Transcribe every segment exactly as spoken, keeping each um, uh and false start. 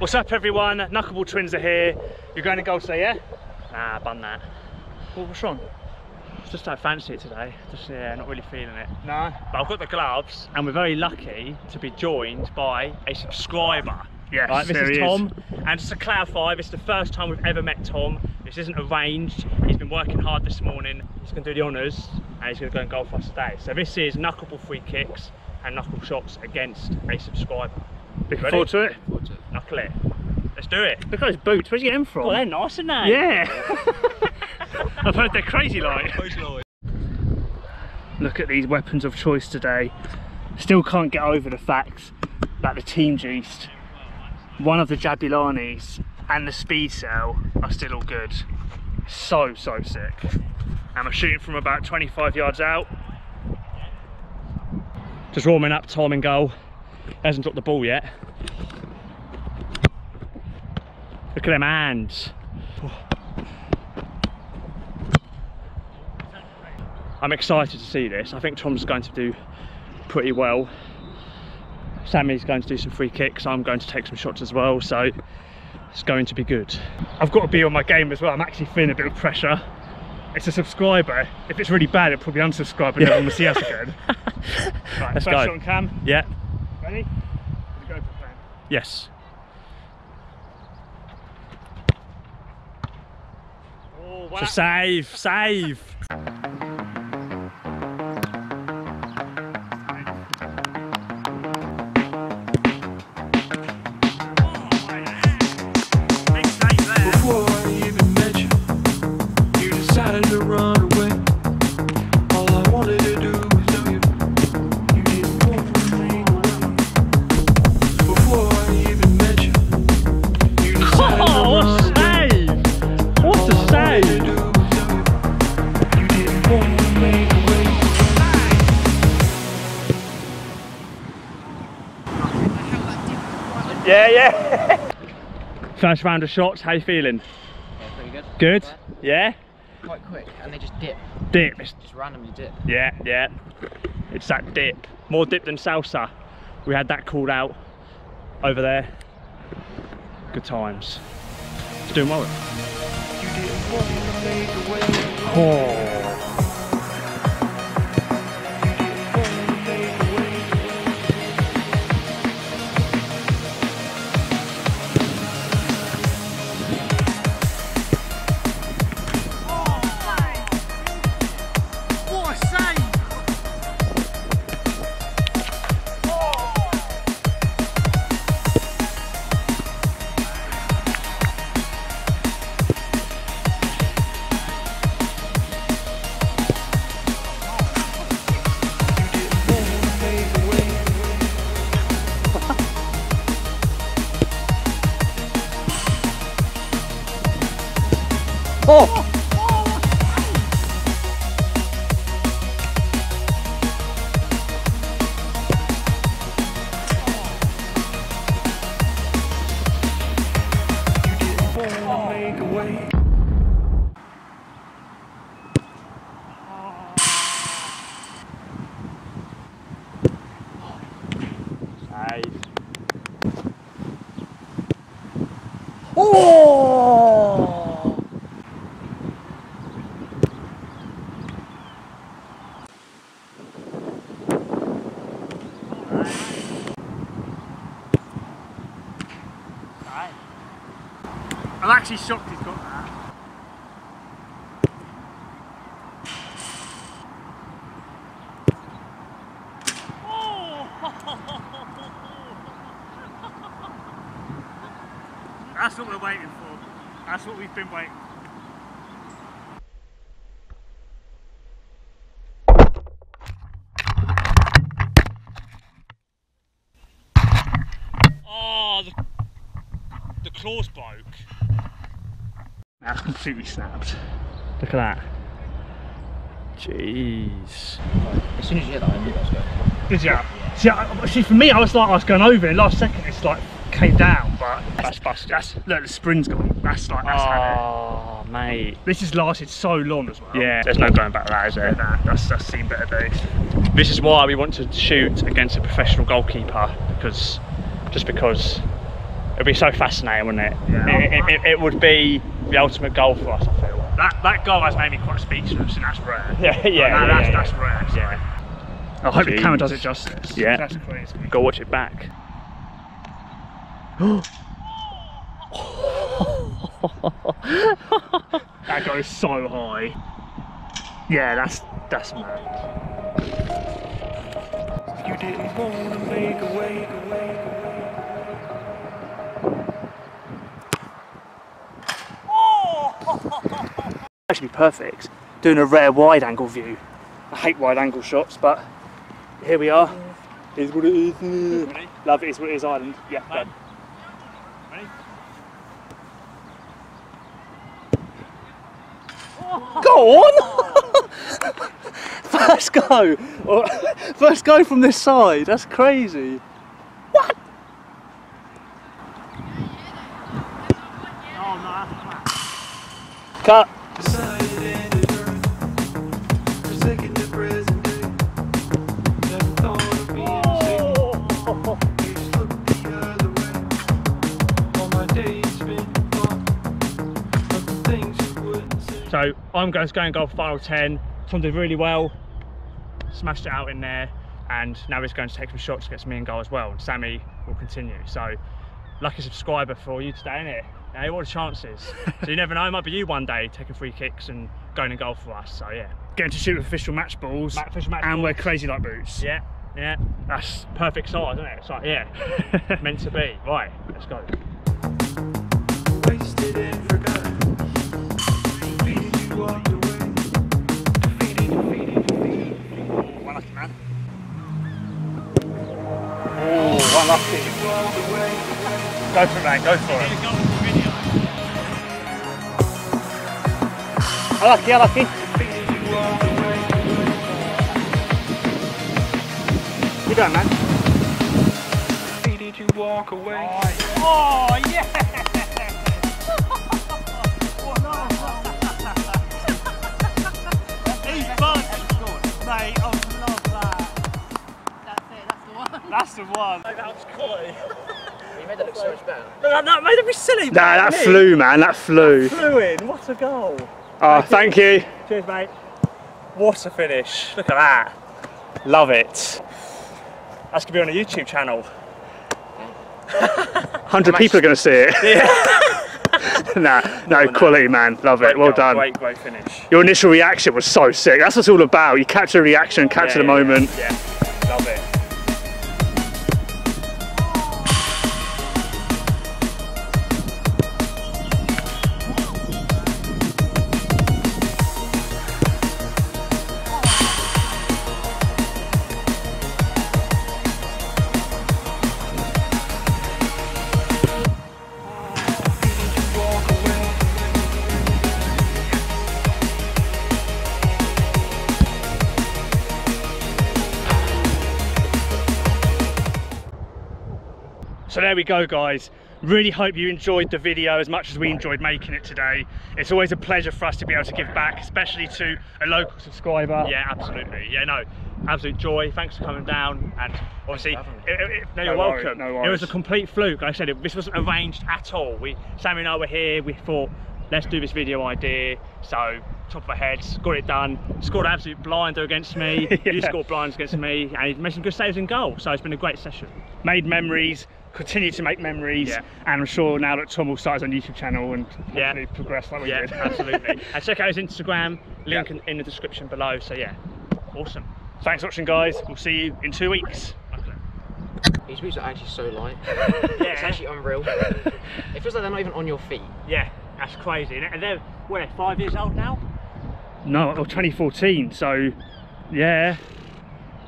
What's up everyone, Knuckleball Twins are here. You're going to go today, yeah? Nah, bun that. Well, what's wrong? It's just don't fancy it today. Just, yeah, not really feeling it. No? But I've got the gloves and we're very lucky to be joined by a subscriber. Yes, right, this is Tom. Is. And just to clarify, this is the first time we've ever met Tom. This isn't arranged. He's been working hard this morning. He's going to do the honours and he's going to go and golf us today. So this is knuckleball free kicks and knuckle shots against a subscriber. Looking forward to it? Knuckle it. Let's do it. Look at those boots. Where'd you get them from? Well, they're nice, aren't they? Yeah. I've heard they're crazy like. Look at these weapons of choice today. Still can't get over the fact that the Team Geist, one of the Jabulanis and the Speed Cell are still all good. So, so sick. And I'm shooting from about twenty-five yards out. Just warming up, Tom in goal. Hasn't dropped the ball yet. Look at them hands. I'm excited to see this. I think Tom's going to do pretty well. Sammy's going to do some free kicks. I'm going to take some shots as well. So it's going to be good. I've got to be on my game as well. I'm actually feeling a bit of pressure. It's a subscriber. If it's really bad, it'll probably unsubscribe and no one will see us again. Right, let's first go. Shot on cam. Yeah. Ready? Let's go for plan. Yes. Oh, wow. So save, save. Yeah, yeah. First round of shots, how you feeling? Yeah, pretty good. Good? Yeah? Quite quick, and they just dip. Dip? It's just randomly dip. Yeah, yeah. It's that dip. More dip than salsa. We had that called out over there. Good times. It's doing well. Oh. Oh. Nice. Oh. I'm actually shocked he's got that. Oh. That's what we're waiting for. That's what we've been waiting for. The claws broke. That's completely snapped. Look at that. Jeez. As soon as you hit that, I knew that was going on. Did you? Yeah. See, I, see, for me, I was like, I was going over it. Last second, it's like came down, but that's busted. That's, look, the spring's gone. That's like that's oh, it. Mate. This has lasted so long as well. Yeah. There's no going back to that, is there? Nah. That's that's seen better days. This is why we want to shoot against a professional goalkeeper because, just because. It'd be so fascinating, wouldn't it? Yeah. It, it, it? it would be the ultimate goal for us, I feel. That that goal has made me quite speechless, and that's rare. Yeah, yeah, that, yeah, that's, yeah. that's rare. So. Yeah. I hope Jeez. the camera does it justice. Yeah. That's crazy. Go watch it back. That goes so high. Yeah, that's that's mad. You didn't want to make a way, a way, a way. Oh! Actually, perfect. Doing a rare wide-angle view. I hate wide-angle shots, but here we are. Yeah. Is what it is. Ready? Love it. Is what it is. Island. Yeah. Go. Ready? Go on! First go! First go from this side, that's crazy. What? Cut! So I'm going to go and go final ten. Tom did really well, smashed it out in there, and now he's going to take some shots against me and goal as well. And Sammy will continue. So lucky subscriber for you today, innit? Now what are the chances? So you never know, it might be you one day taking free kicks and going to goal for us. So yeah, getting to shoot with official match balls, Ma official match and balls. Wear crazy like boots. Yeah, yeah, that's perfect size, isn't it? It's like yeah, meant to be. Right, let's go. Wasted and forgotten. Go for it, mate, go for it. Unlucky, unlucky. Keep going, man. Oh, yeah! He's fun. Mate, I love that. That's it, that's the one. That's the one. You made that look so much better. No, that made it be silly. Nah, that me. flew, man. That flew. That flew in. What a goal. Oh, thank, thank you. you. Cheers, mate. What a finish. Look at that. Love it. That's going to be on a YouTube channel. one hundred people are going to see it. Yeah. nah, no, no, quality, man. Love great it. Well goal. done. Great, great finish. Your initial reaction was so sick. That's what it's all about. You capture a reaction, capture yeah, the yeah, moment. Yeah, love it. So there we go, guys. Really hope you enjoyed the video as much as we enjoyed making it today. It's always a pleasure for us to be able to give back, especially to a local subscriber. Yeah, absolutely. Yeah, no, absolute joy. Thanks for coming down, and obviously, it, it, no, you're no worries, welcome. No worries. It was a complete fluke. Like I said, it, this wasn't arranged at all. We, Sammy and I were here. We thought, let's do this video idea. So top of our heads, got it done. Scored an absolute blinder against me. yeah. You scored blinds against me, and he made some good saves in goal. So it's been a great session. Made memories. Continue to make memories, yeah. and I'm sure now that Tom will start his own YouTube channel and hopefully yeah. progress like we yeah, did. Absolutely. And check out his Instagram, link yeah. in, in the description below. So yeah, awesome. Thanks for watching, guys. We'll see you in two weeks. These boots are actually so light. yeah. It's actually unreal. It feels like they're not even on your feet. Yeah, that's crazy. And they're, what, five years old now? No, or twenty fourteen, so yeah.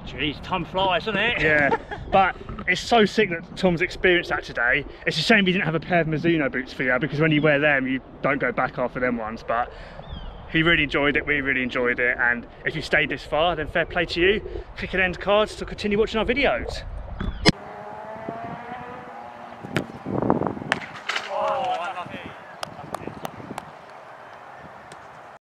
Jeez, time flies, doesn't it? Yeah, but it's so sick that Tom's experienced that today. It's a shame we didn't have a pair of Mizuno boots for you, because when you wear them, you don't go back after them ones. But he really enjoyed it, we really enjoyed it, and if you stayed this far, then fair play to you. Click an end card to continue watching our videos.